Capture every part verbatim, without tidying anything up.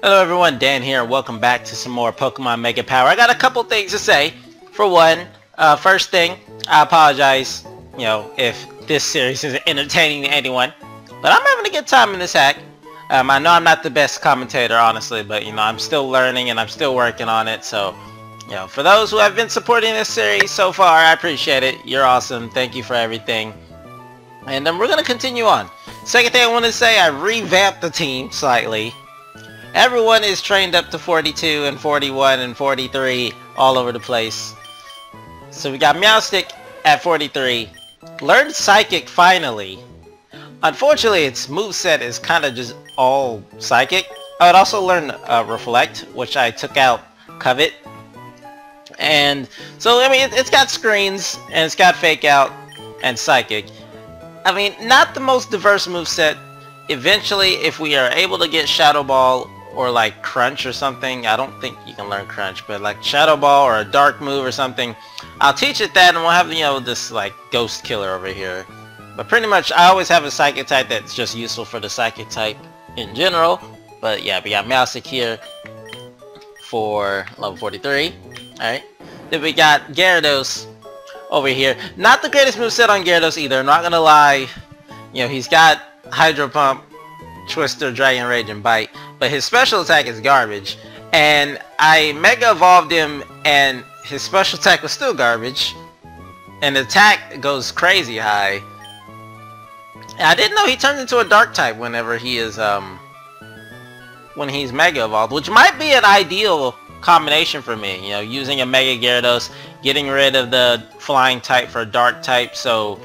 Hello everyone, Dan here, and welcome back to some more Pokemon Mega Power. I got a couple things to say. For one, uh, first thing, I apologize, you know, if this series isn't entertaining to anyone, but I'm having a good time in this hack. Um, I know I'm not the best commentator, honestly, but, you know, I'm still learning and I'm still working on it, so, you know, for those who have been supporting this series so far, I appreciate it. You're awesome. Thank you for everything. And um, we're going to continue on. Second thing I want to say, I revamped the team slightly. Everyone is trained up to forty-two and forty-one and forty-three all over the place. So we got Meowstic at forty-three. Learned Psychic finally. Unfortunately, its moveset is kind of just all Psychic. I would also learn uh, Reflect, which I took out Covet. And so, I mean, it, it's got Screens, and it's got Fake Out, and Psychic. I mean, not the most diverse moveset. Eventually, if we are able to get Shadow Ball or, like, Crunch or something, I don't think you can learn Crunch, but, like, Shadow Ball or a Dark Move or something, I'll teach it that, and we'll have, you know, this, like, Ghost Killer over here. But pretty much, I always have a Psychic type that's just useful for the Psychic type in general. But, yeah, we got Malsecure for level forty-three. Alright, then we got Gyarados over here. Not the greatest moveset on Gyarados either, I'm not gonna lie. You know, he's got Hydro Pump, Twister, Dragon Rage, and Bite, but his special attack is garbage. And I Mega Evolved him, and his special attack was still garbage. And the attack goes crazy high. And I didn't know he turns into a Dark type whenever he is, um... when he's Mega Evolved, which might be an ideal combination for me, you know, using a Mega Gyarados, getting rid of the flying type for a Dark type, so,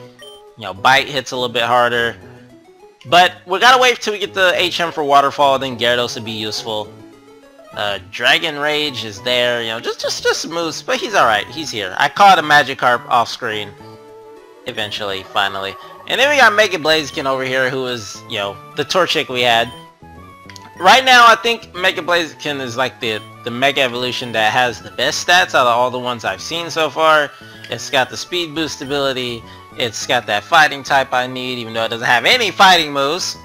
you know, Bite hits a little bit harder. But we gotta wait till we get the H M for Waterfall, then Gyarados would be useful. Uh, Dragon Rage is there, you know, just just just moves, but he's alright, he's here. I caught a Magikarp off screen, eventually, finally. And then we got Mega Blaziken over here, who is, you know, the Torchic we had. Right now, I think Mega Blaziken is like the the Mega Evolution that has the best stats out of all the ones I've seen so far. It's got the Speed Boost ability. It's got that Fighting type I need, even though it doesn't have any Fighting moves.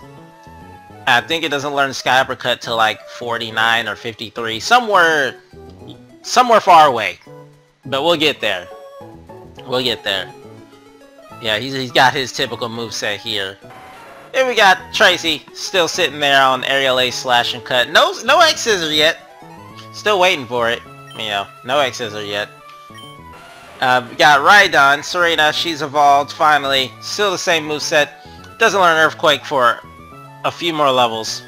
I think it doesn't learn Sky Uppercut till like forty-nine or fifty-three, somewhere, somewhere far away. But we'll get there. We'll get there. Yeah, he's he's got his typical moveset here. Here we got Tracy, still sitting there on Aerial Ace, Slash, and Cut. No, no X-Scissor yet. Still waiting for it. You know, no X-Scissor yet. Uh, we got Rhydon, Serena, she's evolved, finally. Still the same moveset. Doesn't learn Earthquake for a few more levels.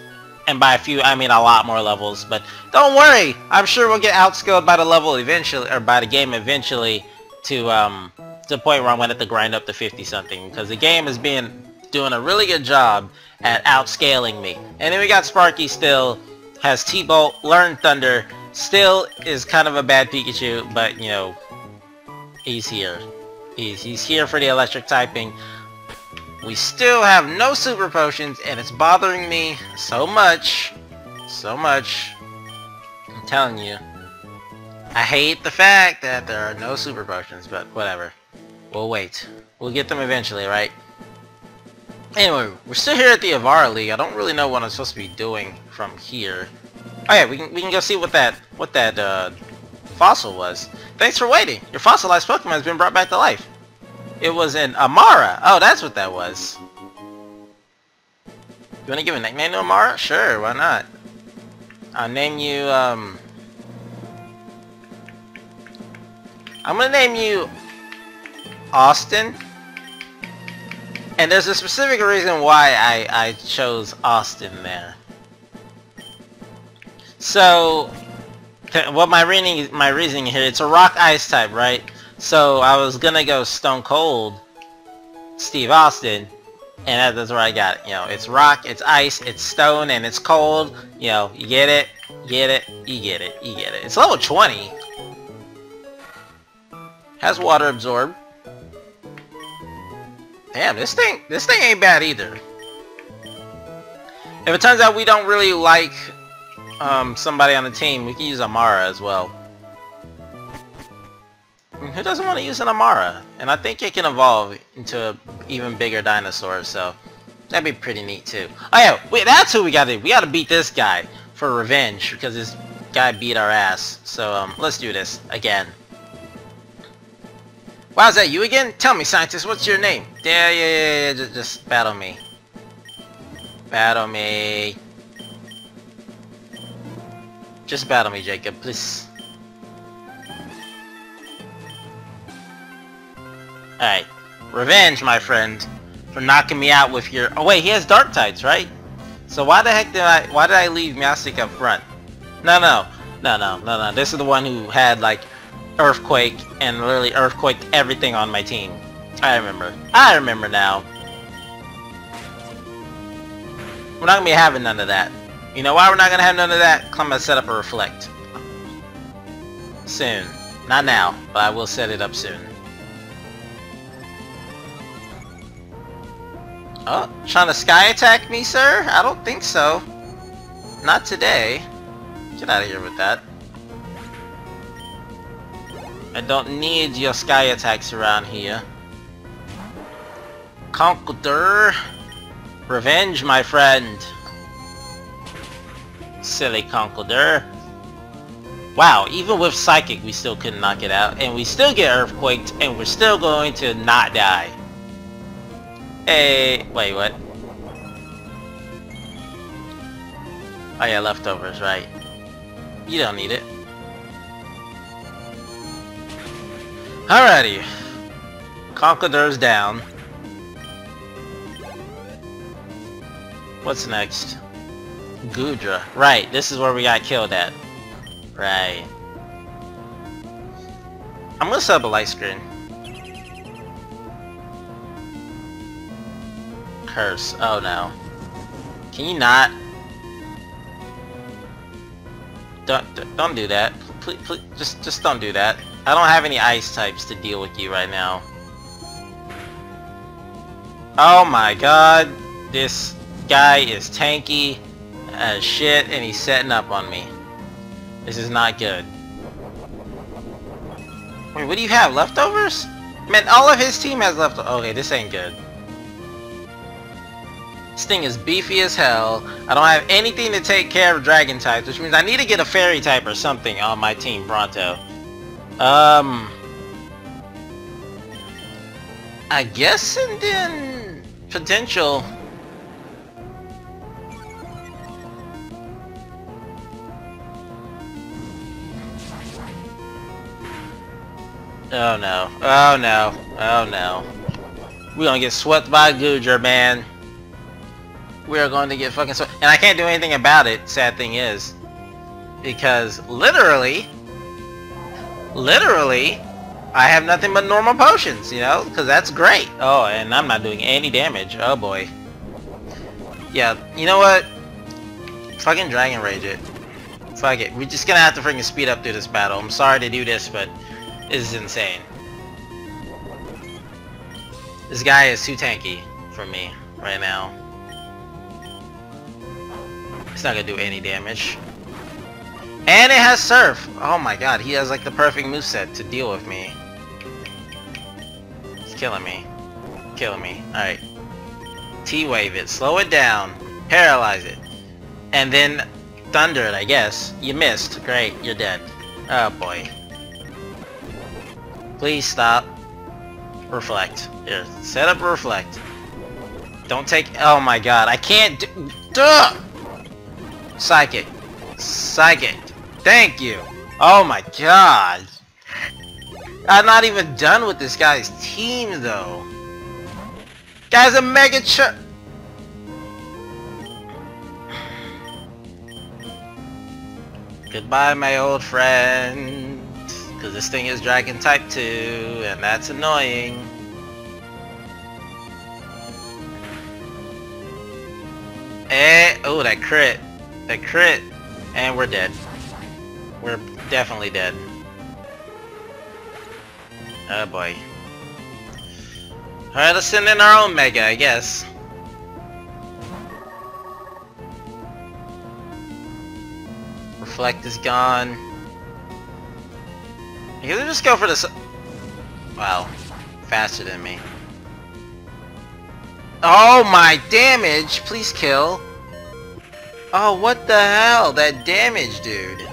And by a few, I mean a lot more levels. But don't worry! I'm sure we'll get outskilled by the level eventually, or by the game eventually, to, um, to the point where I'm going to have to grind up to fifty something. Because the game is being... doing a really good job at outscaling me. And then we got Sparky still, has T-Bolt, learned Thunder, still is kind of a bad Pikachu, but you know, he's here. He's, he's here for the electric typing. We still have no super potions, and it's bothering me so much, so much. I'm telling you. I hate the fact that there are no super potions, but whatever. We'll wait. We'll get them eventually, right? Anyway, we're still here at the Avara League. I don't really know what I'm supposed to be doing from here. Oh yeah, we can we can go see what that what that uh, fossil was. Thanks for waiting. Your fossilized Pokemon has been brought back to life. It was an Amara. Oh, that's what that was. You want to give a nickname to Amara? Sure, why not? I'll name you. Um, I'm gonna name you Austin. And there's a specific reason why I, I chose Austin there. So, well, my reasoning, my reasoning here, it's a rock ice type, right? So I was gonna go Stone Cold Steve Austin, and that's what I got. You know, it's rock, it's ice, it's stone, and it's cold. You know, you get it, get it, you get it, you get it. It's level twenty. Has Water Absorbed. Damn, this thing, this thing ain't bad either. If it turns out we don't really like um, somebody on the team, we can use Amara as well. I mean, who doesn't want to use an Amara? And I think it can evolve into an even bigger dinosaur, so that'd be pretty neat too. Oh yeah, wait, that's who we gotta do. We gotta beat this guy. for revenge, because this guy beat our ass. So, um, let's do this again. Wow, is that you again? Tell me, scientist, what's your name? Yeah, yeah, yeah, yeah, just, just battle me. Battle me. Just battle me, Jacob, please. Alright. Revenge, my friend, for knocking me out with your... Oh, wait, he has Dark Tides, right? So why the heck did I... Why did I leave Meowstic up front? No, no. No, no, no, no. This is the one who had, like, Earthquake and literally Earthquaked everything on my team. I remember. I remember now. We're not going to be having none of that. You know why we're not going to have none of that? Because I'm going to set up a Reflect. Soon. Not now, but I will set it up soon. Oh, trying to Sky Attack me, sir? I don't think so. Not today. Get out of here with that. I don't need your Sky Attacks around here. Conkeldurr. Revenge, my friend. Silly Conkeldurr. Wow, even with Psychic we still couldn't knock it out, and we still get Earthquaked, and we're still going to not die. Hey, wait, what? Oh yeah, Leftovers, right. You don't need it. Alrighty. Conkeldurr's down. What's next? Goodra. Right, this is where we got killed at. Right. I'm gonna set up a Light Screen. Curse. Oh no. Can you not? Don't, don't do that. Please, please, just, just don't do that. I don't have any ice types to deal with you right now. Oh my god. This... guy is tanky as shit, and he's setting up on me. This is not good. Wait, what do you have? Leftovers? Man, all of his team has leftovers. Okay, this ain't good. This thing is beefy as hell. I don't have anything to take care of dragon types, which means I need to get a fairy type or something on my team pronto. Um... I guess, and then... potential... Oh no, oh no, oh no. We're gonna get swept by Goodra, man. We are going to get fucking swept. And I can't do anything about it, sad thing is. Because literally, literally, I have nothing but normal potions, you know? Because that's great. Oh, and I'm not doing any damage. Oh boy. Yeah, you know what? Fucking Dragon Rage it. Fuck it. We're just gonna have to freaking speed up through this battle. I'm sorry to do this, but... is insane. This guy is too tanky for me right now. It's not gonna do any damage. And it has Surf! Oh my god, he has like the perfect moveset to deal with me. It's killing me. Killing me. Alright. T-Wave it. Slow it down. Paralyze it. And then thunder it, I guess. You missed. Great. You're dead. Oh boy. Please stop. Reflect. Here, set up Reflect. Don't take... Oh my god, I can't do... Duh! Psychic. Psychic. Thank you. Oh my god. I'm not even done with this guy's team, though. Guy's a mega ch... Goodbye, my old friend. Because this thing is dragon type two, and that's annoying. Eh, oh, that crit. That crit. And we're dead. We're definitely dead. Oh boy. Alright, let's send in our own Mega, I guess. Reflect is gone. You can just go for this. Wow, faster than me. Oh my damage! Please kill. Oh, what the hell? That damage, dude.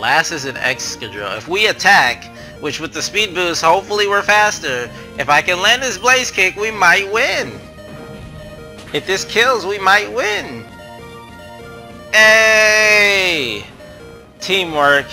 Last is an Excadrill. If we attack, which with the speed boost, hopefully we're faster. If I can land this Blaze Kick, we might win. If this kills, we might win. Hey! Teamwork.